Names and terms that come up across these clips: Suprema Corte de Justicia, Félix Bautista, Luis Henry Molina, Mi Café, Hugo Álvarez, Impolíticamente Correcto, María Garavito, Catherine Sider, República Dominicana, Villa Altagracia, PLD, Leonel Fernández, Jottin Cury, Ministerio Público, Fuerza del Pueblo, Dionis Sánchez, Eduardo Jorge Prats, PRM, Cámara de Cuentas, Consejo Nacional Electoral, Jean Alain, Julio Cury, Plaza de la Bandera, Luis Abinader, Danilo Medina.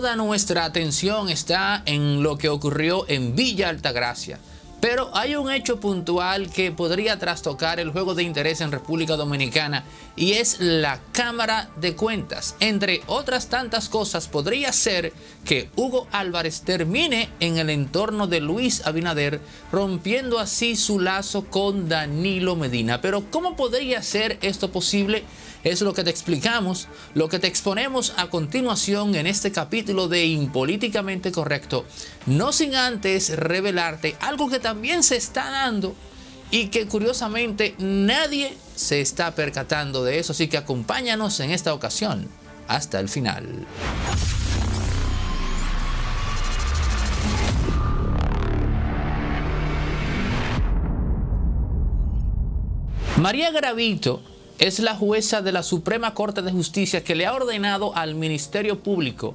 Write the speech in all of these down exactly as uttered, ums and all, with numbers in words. toda nuestra atención está en lo que ocurrió en Villa Altagracia. Pero hay un hecho puntual que podría trastocar el juego de interés en República Dominicana, y es la Cámara de Cuentas. Entre otras tantas cosas, podría ser que Hugo Álvarez termine en el entorno de Luis Abinader, rompiendo así su lazo con Danilo Medina. Pero ¿cómo podría ser esto posible? Es lo que te explicamos, lo que te exponemos a continuación en este capítulo de Impolíticamente Correcto. No sin antes revelarte algo que también se está dando y que curiosamente nadie se está percatando de eso. Así que acompáñanos en esta ocasión hasta el final. María Garavito es la jueza de la Suprema Corte de Justicia que le ha ordenado al Ministerio Público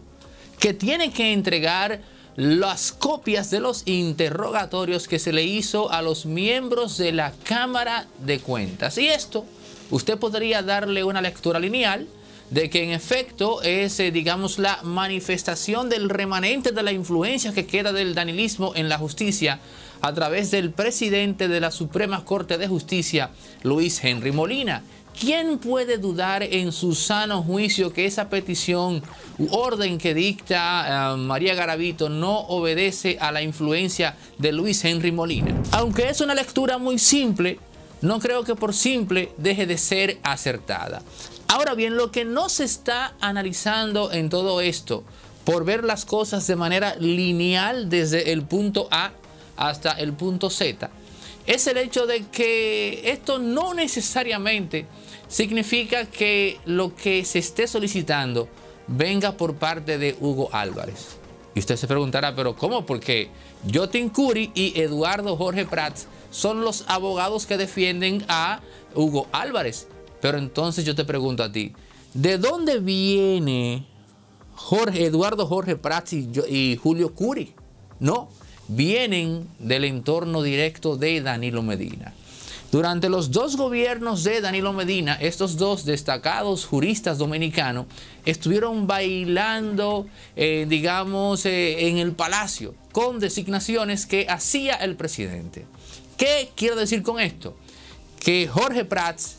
que tiene que entregar las copias de los interrogatorios que se le hizo a los miembros de la Cámara de Cuentas. Y esto, usted podría darle una lectura lineal de que en efecto es, digamos, la manifestación del remanente de la influencia que queda del danilismo en la justicia a través del presidente de la Suprema Corte de Justicia, Luis Henry Molina. ¿Quién puede dudar en su sano juicio que esa petición u orden que dicta uh, María Garavito no obedece a la influencia de Luis Henry Molina? Aunque es una lectura muy simple, no creo que por simple deje de ser acertada. Ahora bien, lo que no se está analizando en todo esto, por ver las cosas de manera lineal desde el punto A hasta el punto Z, es el hecho de que esto no necesariamente significa que lo que se esté solicitando venga por parte de Hugo Álvarez. Y usted se preguntará, ¿pero cómo? Porque Jottin Cury y Eduardo Jorge Prats son los abogados que defienden a Hugo Álvarez. Pero entonces yo te pregunto a ti, ¿de dónde viene Jorge, Eduardo Jorge Prats y, y Julio Cury? No. Vienen del entorno directo de Danilo Medina. Durante los dos gobiernos de Danilo Medina, estos dos destacados juristas dominicanos estuvieron bailando, eh, digamos, eh, en el palacio con designaciones que hacía el presidente. ¿Qué quiero decir con esto? Que Jorge Prats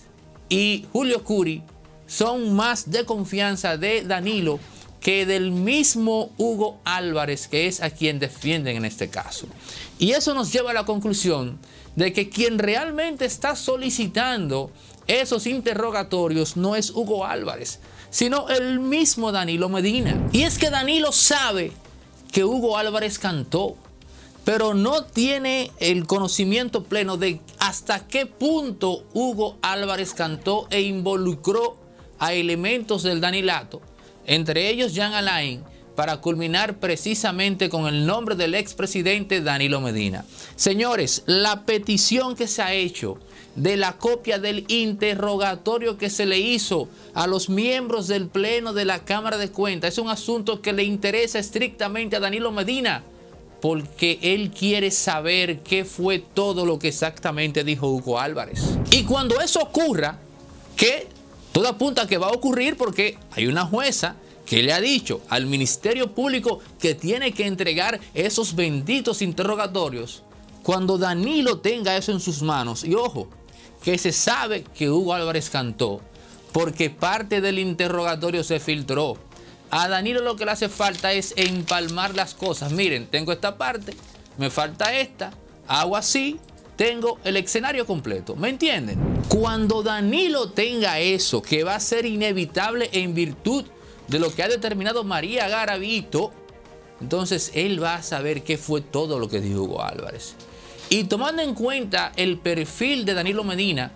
y Julio Cury son más de confianza de Danilo que del mismo Hugo Álvarez, que es a quien defienden en este caso. Y eso nos lleva a la conclusión de que quien realmente está solicitando esos interrogatorios no es Hugo Álvarez, sino el mismo Danilo Medina. Y es que Danilo sabe que Hugo Álvarez cantó, pero no tiene el conocimiento pleno de hasta qué punto Hugo Álvarez cantó e involucró a elementos del danilato, entre ellos Jean Alain, para culminar precisamente con el nombre del expresidente Danilo Medina. Señores, la petición que se ha hecho de la copia del interrogatorio que se le hizo a los miembros del Pleno de la Cámara de Cuentas es un asunto que le interesa estrictamente a Danilo Medina, porque él quiere saber qué fue todo lo que exactamente dijo Hugo Álvarez. Y cuando eso ocurra, que todo apunta a que va a ocurrir, porque hay una jueza que le ha dicho al Ministerio Público que tiene que entregar esos benditos interrogatorios. Cuando Danilo tenga eso en sus manos, y ojo, que se sabe que Hugo Álvarez cantó, porque parte del interrogatorio se filtró. A Danilo lo que le hace falta es empalmar las cosas. Miren, tengo esta parte, me falta esta, hago así, tengo el escenario completo. ¿Me entienden? Cuando Danilo tenga eso, que va a ser inevitable en virtud de lo que ha determinado María Garavito, entonces él va a saber qué fue todo lo que dijo Hugo Álvarez. Y tomando en cuenta el perfil de Danilo Medina,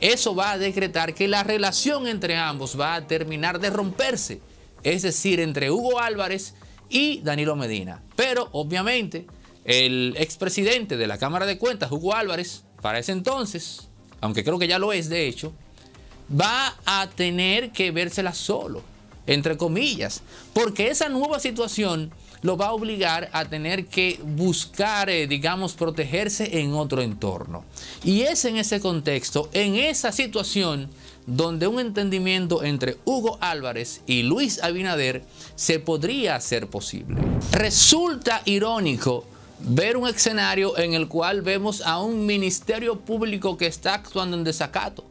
eso va a decretar que la relación entre ambos va a terminar de romperse. Es decir, entre Hugo Álvarez y Danilo Medina. Pero, obviamente, el expresidente de la Cámara de Cuentas, Hugo Álvarez, para ese entonces, aunque creo que ya lo es de hecho, va a tener que vérsela solo, entre comillas, porque esa nueva situación lo va a obligar a tener que buscar, eh, digamos, protegerse en otro entorno. Y es en ese contexto, en esa situación, donde un entendimiento entre Hugo Álvarez y Luis Abinader se podría hacer posible. Resulta irónico ver un escenario en el cual vemos a un Ministerio Público que está actuando en desacato,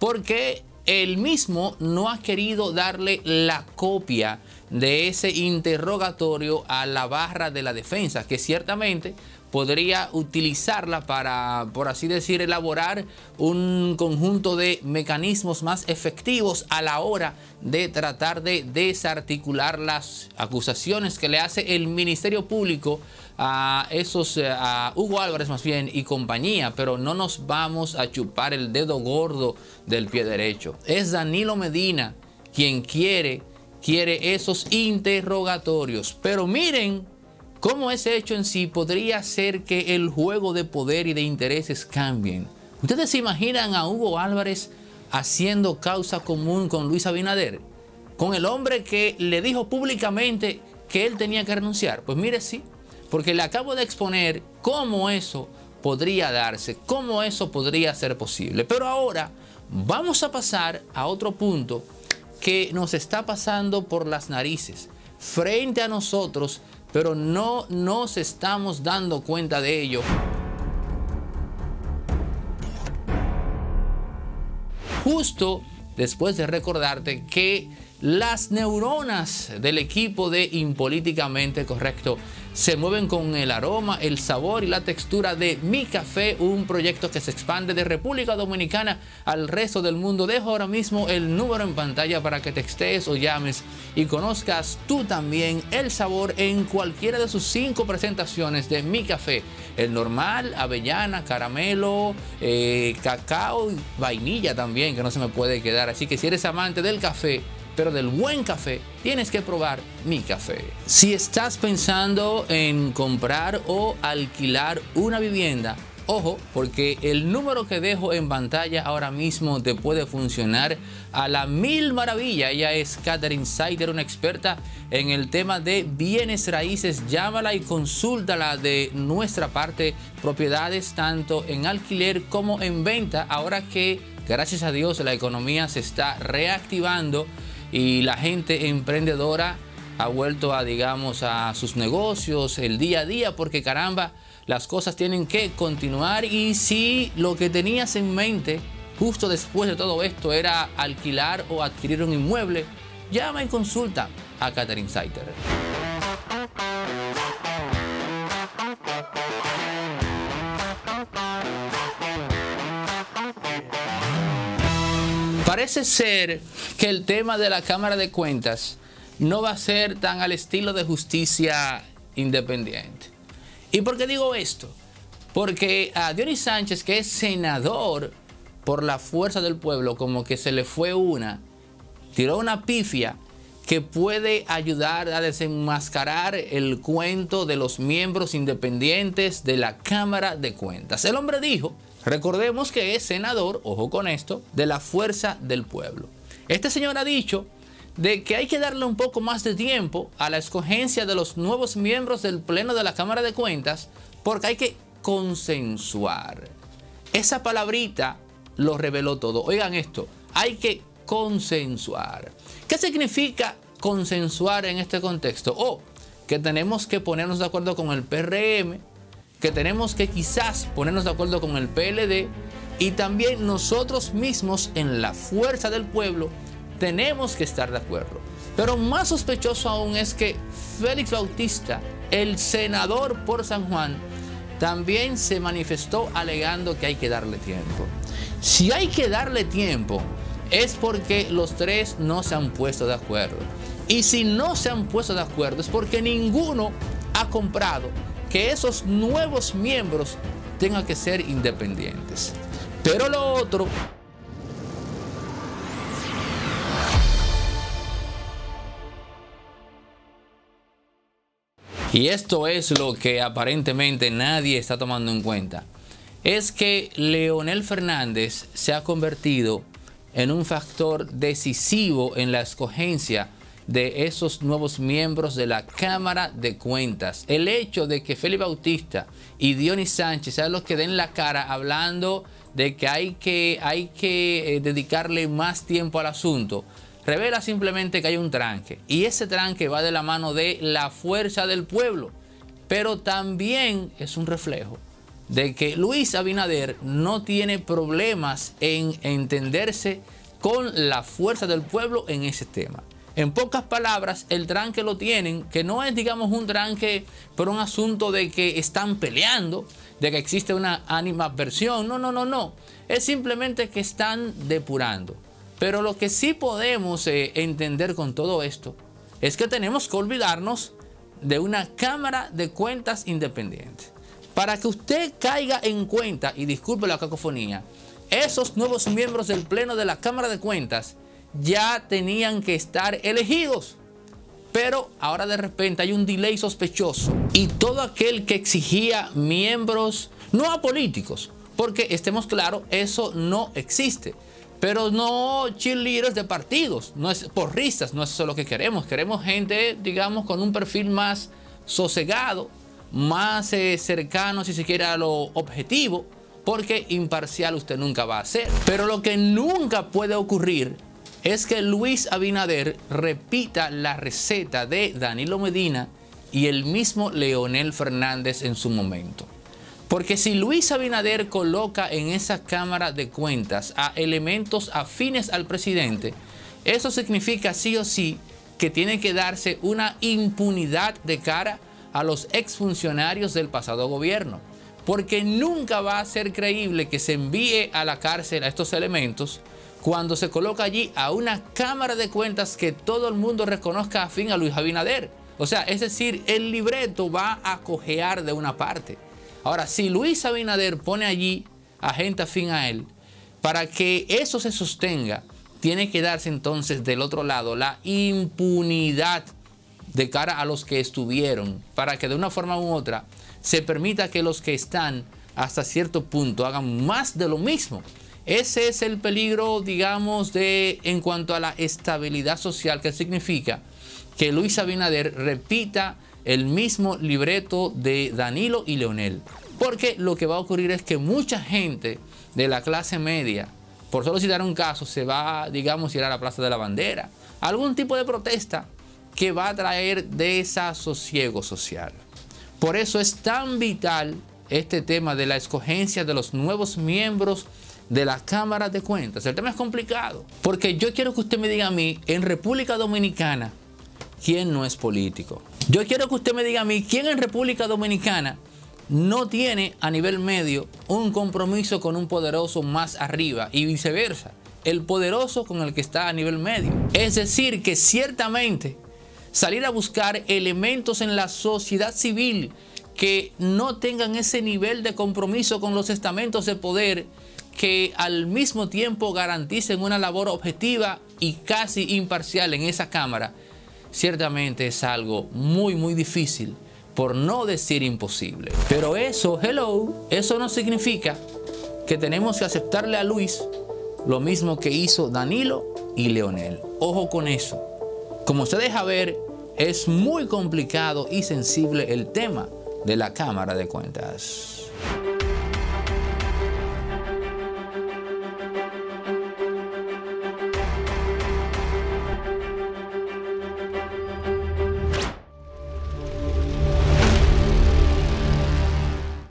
porque él mismo no ha querido darle la copia de ese interrogatorio a la barra de la defensa, que ciertamente podría utilizarla para, por así decir, elaborar un conjunto de mecanismos más efectivos a la hora de tratar de desarticular las acusaciones que le hace el Ministerio Público a esos, a Hugo Álvarez más bien y compañía. Pero no nos vamos a chupar el dedo gordo del pie derecho. Es Danilo Medina quien quiere, quiere esos interrogatorios, pero miren cómo ese hecho en sí podría ser que el juego de poder y de intereses cambien. ¿Ustedes se imaginan a Hugo Álvarez haciendo causa común con Luis Abinader? Con el hombre que le dijo públicamente que él tenía que renunciar. Pues mire, sí, porque le acabo de exponer cómo eso podría darse, cómo eso podría ser posible. Pero ahora vamos a pasar a otro punto que nos está pasando por las narices, frente a nosotros, pero no nos estamos dando cuenta de ello. Justo después de recordarte que las neuronas del equipo de Impolíticamente Correcto se mueven con el aroma, el sabor y la textura de Mi Café, un proyecto que se expande de República Dominicana al resto del mundo. Dejo ahora mismo el número en pantalla para que textees o llames y conozcas tú también el sabor en cualquiera de sus cinco presentaciones de Mi Café: el normal, avellana, caramelo, eh, cacao y vainilla también, que no se me puede quedar. Así que si eres amante del café, pero del buen café, tienes que probar Mi Café. Si estás pensando en comprar o alquilar una vivienda, ojo, porque el número que dejo en pantalla ahora mismo te puede funcionar a la mil maravilla. Ella es Catherine Sider, una experta en el tema de bienes raíces. Llámala y consúltala de nuestra parte, propiedades tanto en alquiler como en venta, ahora que, gracias a Dios, la economía se está reactivando y la gente emprendedora ha vuelto a, digamos, a sus negocios, el día a día, porque caramba, las cosas tienen que continuar. Y si lo que tenías en mente justo después de todo esto era alquilar o adquirir un inmueble, llama y consulta a Catherine Sider. Parece ser que el tema de la Cámara de Cuentas no va a ser tan al estilo de justicia independiente. ¿Y por qué digo esto? Porque a Dionis Sánchez, que es senador por la Fuerza del Pueblo, como que se le fue una, tiró una pifia que puede ayudar a desenmascarar el cuento de los miembros independientes de la Cámara de Cuentas. El hombre dijo, recordemos que es senador, ojo con esto, de la Fuerza del Pueblo. Este señor ha dicho de que hay que darle un poco más de tiempo a la escogencia de los nuevos miembros del Pleno de la Cámara de Cuentas, porque hay que consensuar. Esa palabrita lo reveló todo. Oigan esto, hay que consensuar. ¿Qué significa consensuar en este contexto? O, que tenemos que ponernos de acuerdo con el P R M, que tenemos que quizás ponernos de acuerdo con el P L D, y también nosotros mismos en la Fuerza del Pueblo tenemos que estar de acuerdo. Pero más sospechoso aún es que Félix Bautista, el senador por San Juan, también se manifestó alegando que hay que darle tiempo. Si hay que darle tiempo es porque los tres no se han puesto de acuerdo. Y si no se han puesto de acuerdo es porque ninguno ha comprado que esos nuevos miembros tengan que ser independientes. Pero lo otro, y esto es lo que aparentemente nadie está tomando en cuenta, es que Leonel Fernández se ha convertido en un factor decisivo en la escogencia de esos nuevos miembros de la Cámara de Cuentas. El hecho de que Félix Bautista y Dionis Sánchez sean los que den la cara hablando de que hay que, hay que eh, dedicarle más tiempo al asunto, revela simplemente que hay un tranque. Y ese tranque va de la mano de la Fuerza del Pueblo. Pero también es un reflejo de que Luis Abinader no tiene problemas en entenderse con la Fuerza del Pueblo en ese tema. En pocas palabras, el tranque lo tienen, que no es, digamos, un tranque por un asunto de que están peleando, de que existe una animadversión. No, no, no, no. Es simplemente que están depurando. Pero lo que sí podemos eh, entender con todo esto es que tenemos que olvidarnos de una Cámara de Cuentas independiente. Para que usted caiga en cuenta, y disculpe la cacofonía, esos nuevos miembros del Pleno de la Cámara de Cuentas ya tenían que estar elegidos. Pero ahora de repente hay un delay sospechoso. Y todo aquel que exigía miembros no apolíticos, porque estemos claros, eso no existe. Pero no cheerleaders de partidos, no es porristas, no es eso lo que queremos. Queremos gente, digamos, con un perfil más sosegado, más eh, cercano, si se quiere, a lo objetivo, porque imparcial usted nunca va a ser. Pero lo que nunca puede ocurrir es que Luis Abinader repita la receta de Danilo Medina y el mismo Leonel Fernández en su momento. Porque si Luis Abinader coloca en esa Cámara de Cuentas a elementos afines al presidente, eso significa sí o sí que tiene que darse una impunidad de cara a los exfuncionarios del pasado gobierno. Porque nunca va a ser creíble que se envíe a la cárcel a estos elementos cuando se coloca allí a una Cámara de Cuentas que todo el mundo reconozca afín a Luis Abinader. O sea, es decir, el libreto va a cojear de una parte. Ahora, si Luis Abinader pone allí a gente afín a él, para que eso se sostenga, tiene que darse entonces del otro lado la impunidad de cara a los que estuvieron, para que de una forma u otra se permita que los que están hasta cierto punto hagan más de lo mismo. Ese es el peligro, digamos, de en cuanto a la estabilidad social, que significa que Luis Abinader repita el mismo libreto de Danilo y Leonel. Porque lo que va a ocurrir es que mucha gente de la clase media, por solo citar un caso, se va, digamos, a ir a la Plaza de la Bandera. Algún tipo de protesta que va a traer desasosiego social. Por eso es tan vital este tema de la escogencia de los nuevos miembros de la Cámara de Cuentas. El tema es complicado, porque yo quiero que usted me diga a mí, en República Dominicana, ¿quién no es político? Yo quiero que usted me diga a mí, ¿quién en República Dominicana no tiene a nivel medio un compromiso con un poderoso más arriba y viceversa? El poderoso con el que está a nivel medio. Es decir, que ciertamente salir a buscar elementos en la sociedad civil que no tengan ese nivel de compromiso con los estamentos de poder, que al mismo tiempo garanticen una labor objetiva y casi imparcial en esa Cámara, ciertamente es algo muy muy difícil, por no decir imposible. Pero eso, hello, eso no significa que tenemos que aceptarle a Luis lo mismo que hizo Danilo y Leonel. Ojo con eso. Como se deja ver, es muy complicado y sensible el tema de la Cámara de Cuentas.